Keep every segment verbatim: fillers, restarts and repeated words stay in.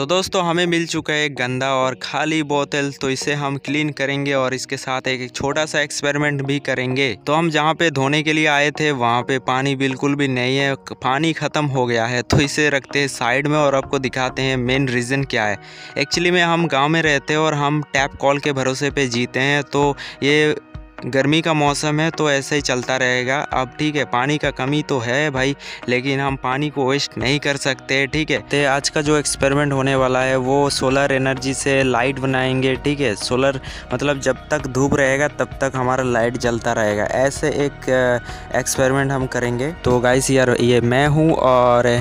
तो दोस्तों हमें मिल चुका है एक गंदा और खाली बोतल, तो इसे हम क्लीन करेंगे और इसके साथ एक, एक छोटा सा एक्सपेरिमेंट भी करेंगे। तो हम जहाँ पे धोने के लिए आए थे वहाँ पे पानी बिल्कुल भी नहीं है, पानी खत्म हो गया है। तो इसे रखते हैं साइड में और आपको दिखाते हैं मेन रीज़न क्या है। एक्चुअली में हम गाँव में रहते हैं और हम टैप कॉल के भरोसे पर जीते हैं, तो ये गर्मी का मौसम है तो ऐसे ही चलता रहेगा। अब ठीक है, पानी का कमी तो है भाई, लेकिन हम पानी को वेस्ट नहीं कर सकते, ठीक है। तो आज का जो एक्सपेरिमेंट होने वाला है वो सोलर एनर्जी से लाइट बनाएंगे, ठीक है। सोलर मतलब जब तक धूप रहेगा तब तक हमारा लाइट जलता रहेगा, ऐसे एक एक्सपेरिमेंट हम करेंगे। तो गाइस यार ये मैं हूँ और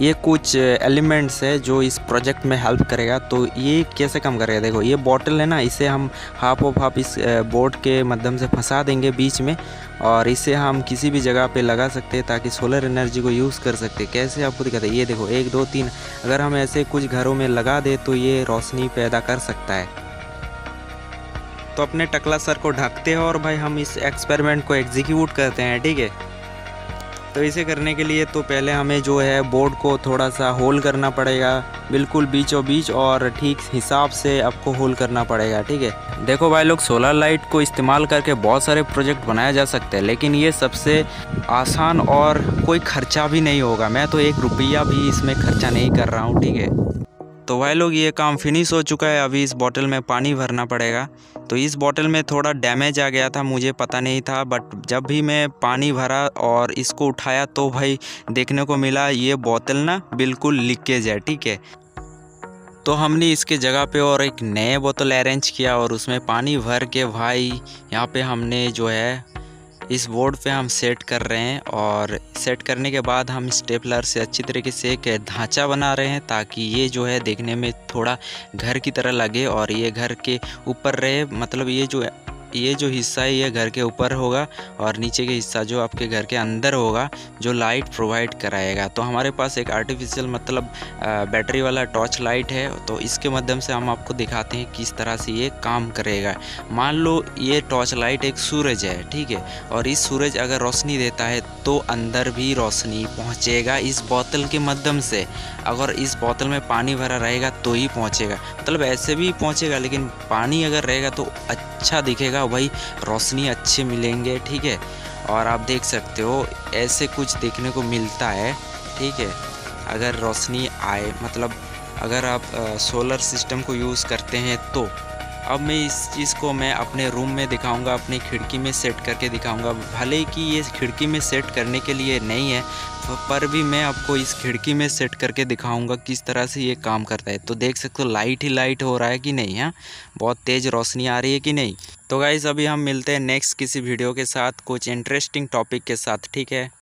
ये कुछ एलिमेंट्स है जो इस प्रोजेक्ट में हेल्प करेगा। तो ये कैसे काम करेगा, देखो ये बॉटल है ना, इसे हम हाफ ऑफ हाफ इस बोर्ड के माध्यम से फंसा देंगे बीच में और इसे हम किसी भी जगह पे लगा सकते हैं ताकि सोलर एनर्जी को यूज़ कर सकते। कैसे आपको दिखाते हैं, ये देखो एक दो तीन, अगर हम ऐसे कुछ घरों में लगा दें तो ये रोशनी पैदा कर सकता है। तो अपने टकला सर को ढकते हैं और भाई हम इस एक्सपेरिमेंट को एग्जीक्यूट करते हैं, ठीक है। तो इसे करने के लिए तो पहले हमें जो है बोर्ड को थोड़ा सा होल करना पड़ेगा, बिल्कुल बीचों बीच और ठीक हिसाब से आपको होल करना पड़ेगा, ठीक है। देखो भाई लोग, सोलर लाइट को इस्तेमाल करके बहुत सारे प्रोजेक्ट बनाया जा सकते हैं, लेकिन ये सबसे आसान और कोई खर्चा भी नहीं होगा। मैं तो एक रुपया भी इसमें खर्चा नहीं कर रहा हूँ, ठीक है। तो भाई लोग ये काम फिनिश हो चुका है, अभी इस बोतल में पानी भरना पड़ेगा। तो इस बोतल में थोड़ा डैमेज आ गया था, मुझे पता नहीं था, बट जब भी मैं पानी भरा और इसको उठाया तो भाई देखने को मिला ये बोतल ना बिल्कुल लीकेज है, ठीक है। तो हमने इसके जगह पे और एक नए बोतल अरेंज किया और उसमें पानी भर के भाई यहाँ पे हमने जो है इस बोर्ड पे हम सेट कर रहे हैं और सेट करने के बाद हम स्टेपलर से अच्छी तरीके से एक ढांचा बना रहे हैं ताकि ये जो है देखने में थोड़ा घर की तरह लगे और ये घर के ऊपर रहे, मतलब ये जो ये जो हिस्सा है ये घर के ऊपर होगा और नीचे के हिस्सा जो आपके घर के अंदर होगा जो लाइट प्रोवाइड कराएगा। तो हमारे पास एक आर्टिफिशियल मतलब बैटरी वाला टॉर्च लाइट है, तो इसके माध्यम से हम आपको दिखाते हैं किस तरह से ये काम करेगा। मान लो ये टॉर्च लाइट एक सूरज है, ठीक है, और इस सूरज अगर रोशनी देता है तो अंदर भी रोशनी पहुँचेगा इस बोतल के माध्यम से। अगर इस बोतल में पानी भरा रहेगा तो ही पहुँचेगा, मतलब ऐसे भी पहुँचेगा, लेकिन पानी अगर रहेगा तो अच्छा दिखेगा भाई, रोशनी अच्छे मिलेंगे, ठीक है। और आप देख सकते हो ऐसे कुछ देखने को मिलता है, ठीक है। अगर रोशनी आए मतलब अगर आप आ, सोलर सिस्टम को यूज़ करते हैं तो अब मैं इस चीज़ को मैं अपने रूम में दिखाऊंगा, अपनी खिड़की में सेट करके दिखाऊंगा। भले कि ये खिड़की में सेट करने के लिए नहीं है पर भी मैं आपको इस खिड़की में सेट करके दिखाऊंगा किस तरह से ये काम करता है। तो देख सकते हो लाइट ही लाइट हो रहा है कि नहीं, हाँ बहुत तेज़ रोशनी आ रही है कि नहीं। तो गाइस अभी हम मिलते हैं नेक्स्ट किसी वीडियो के साथ कुछ इंटरेस्टिंग टॉपिक के साथ, ठीक है।